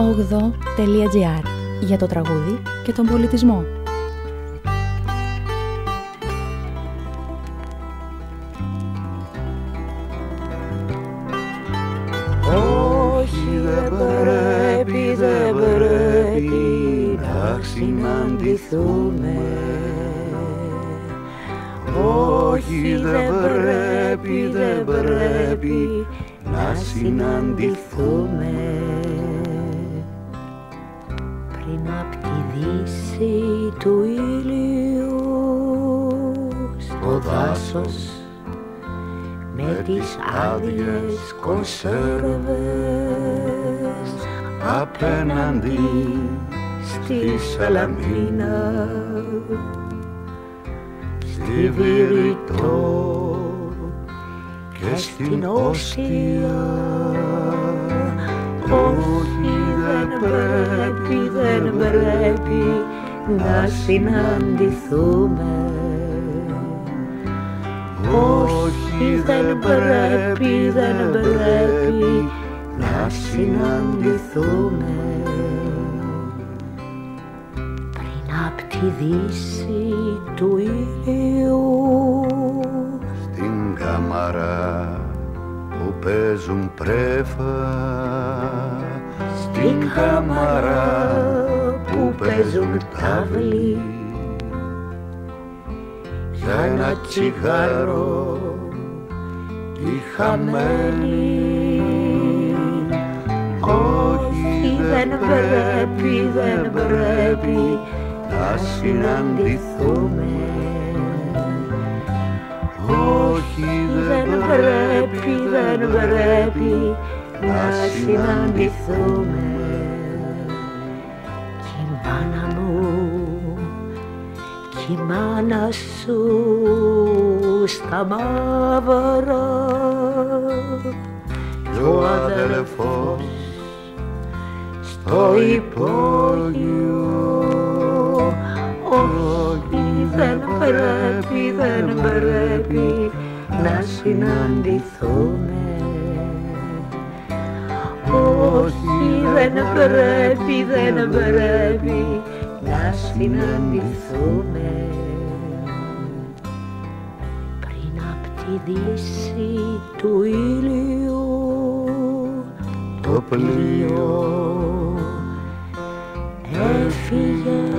ogdoo.gr για το τραγούδι και τον πολιτισμό. Όχι, δεν πρέπει να συναντηθούμε. Όχι, δεν πρέπει να συναντηθούμε. Πριν απ' τη δύση του ήλιου στο δάσος με τις άδειες κονσέρβες απέναντι στη Σαλαμίνα, στη Βηρητό και στην Όστια. Όχι, δεν πρέπει να συναντηθούμε. Όχι, δεν πρέπει να συναντηθούμε. Πριν απ' τη δύση του ήλιου στην καμαρά που παίζουν πρέφα, στην καμαρά που παίζουν τάβλη, για ένα τσιγάρο οι χαμένοι. Όχι, δεν πρέπει να συναντηθούμε. Όχι, δεν πρέπει να συναντηθούμε. Κι η μάνα μου, κι η μάνα σου στα μαύρα, κι ο αδελφός στο υπόγειο. Όχι, δεν πρέπει να συναντηθούμε. Όχι, δεν πρέπει να συναντηθούμε. Πριν απ' τη δύση του ήλιου το πλοίο έφυγε.